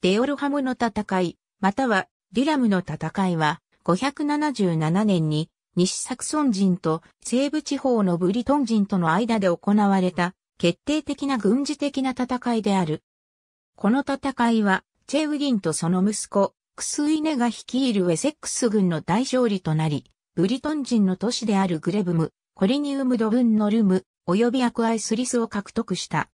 デオルハムの戦い、またはデュラムの戦いは、577年に西サクソン人と西部地方のブリトン人との間で行われた決定的な軍事的な戦いである。この戦いは、チェウギンとその息子、クスイネが率いるウェセックス軍の大勝利となり、ブリトン人の都市であるグレブム、コリニウムド分のルム、及びアクアイスリスを獲得した。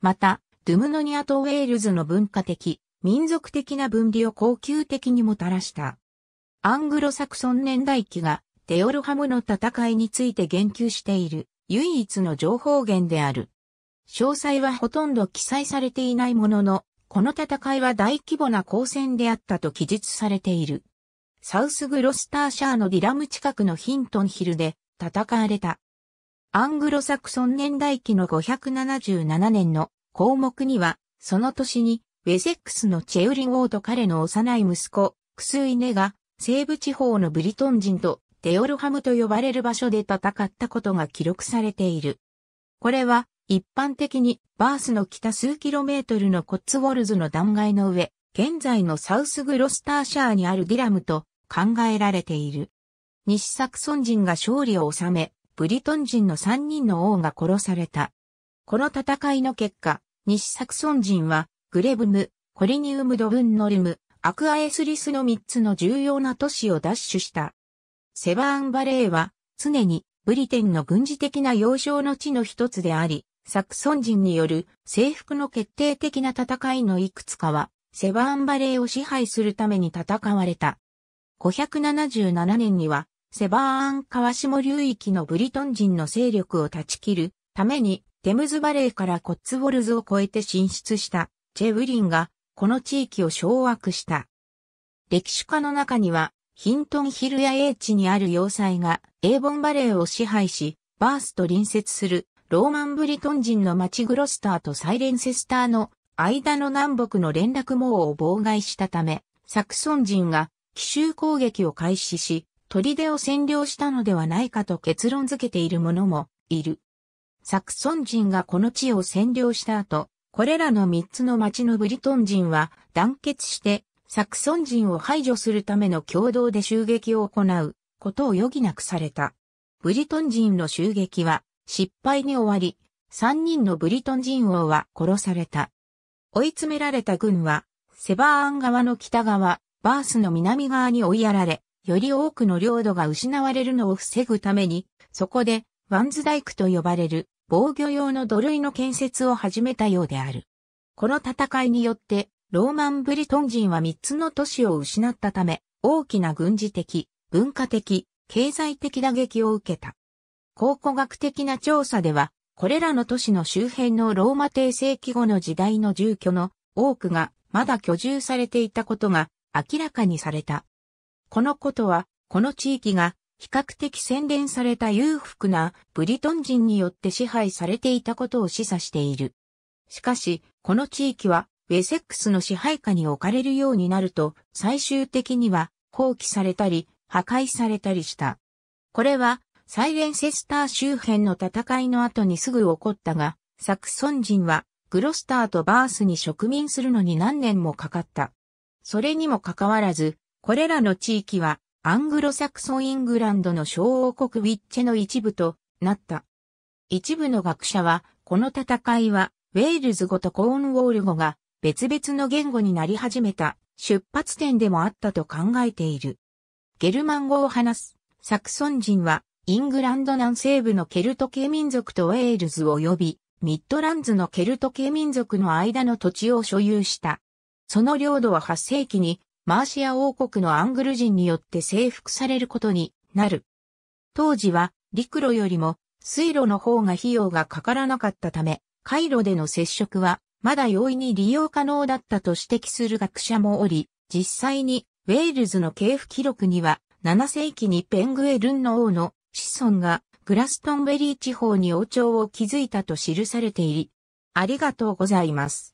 また、ドゥムノニアとウェールズの文化的、民族的な分離を恒久的にもたらした。アングロサクソン年代記が、デオルハムの戦いについて言及している、唯一の情報源である。詳細はほとんど記載されていないものの、この戦いは大規模な交戦であったと記述されている。サウスグロスターシャーのディラム近くのヒントンヒルで戦われた。アングロサクソン年代記の577年の項目には、その年にウェセックスのチェウリン王と彼の幼い息子、クスイネが西部地方のブリトン人とデオルハムと呼ばれる場所で戦ったことが記録されている。これは、一般的にバースの北数キロメートルのコッツウォルズの断崖の上、現在のサウスグロスターシャーにあるディラムと考えられている。西サクソン人が勝利を収め、ブリトン人の3人の王が殺された。この戦いの結果、西サクソン人はグレブム、コリニウムド分のルム、アクアエスリスの3つの重要な都市を奪取した。セバーンバレーは常にブリテンの軍事的な要衝の地の一つであり、サクソン人による征服の決定的な戦いのいくつかは、セバーンバレーを支配するために戦われた。577年には、セバーン川下流域のブリトン人の勢力を断ち切るために、テムズバレーからコッツウォルズを越えて進出したチェウリンが、この地域を掌握した。歴史家の中には、ヒントンヒルや英地にある要塞が、エーボンバレーを支配し、バースと隣接する。ローマンブリトン人の町グロスターとサイレンセスターの間の南北の連絡網を妨害したため、サクソン人が奇襲攻撃を開始し、砦を占領したのではないかと結論付けている者もいる。サクソン人がこの地を占領した後、これらの3つの町のブリトン人は団結してサクソン人を排除するための共同で襲撃を行うことを余儀なくされた。ブリトン人の襲撃は、失敗に終わり、三人のブリトン人王は殺された。追い詰められた軍は、セバーン川の北側、バースの南側に追いやられ、より多くの領土が失われるのを防ぐために、そこで、ワンズダイクと呼ばれる防御用の土塁の建設を始めたようである。この戦いによって、ローマンブリトン人は3つの都市を失ったため、大きな軍事的、文化的、経済的打撃を受けた。考古学的な調査では、これらの都市の周辺のローマ帝世紀後の時代の住居の多くがまだ居住されていたことが明らかにされた。このことは、この地域が比較的洗練された裕福なブリトン人によって支配されていたことを示唆している。しかし、この地域はウェセックスの支配下に置かれるようになると、最終的には放棄されたり、破壊されたりした。これは、サイレンセスター周辺の戦いの後にすぐ起こったが、サクソン人はグロスターとバースに植民するのに何年もかかった。それにもかかわらず、これらの地域はアングロサクソンイングランドの小王国ウィッチェの一部となった。一部の学者は、この戦いはウェールズ語とコーンウォール語が別々の言語になり始めた出発点でもあったと考えている。ゲルマン語を話すサクソン人は、イングランド南西部のケルト系民族とウェールズ及びミッドランズのケルト系民族の間の土地を所有した。その領土は8世紀にマーシア王国のアングル人によって征服されることになる。当時は陸路よりも水路の方が費用がかからなかったため、海路での接触はまだ容易に利用可能だったと指摘する学者もおり、実際にウェールズの系譜記録には7世紀にペングエルンの王の子孫がグラストンベリー地方に王朝を築いたと記されている。ありがとうございます。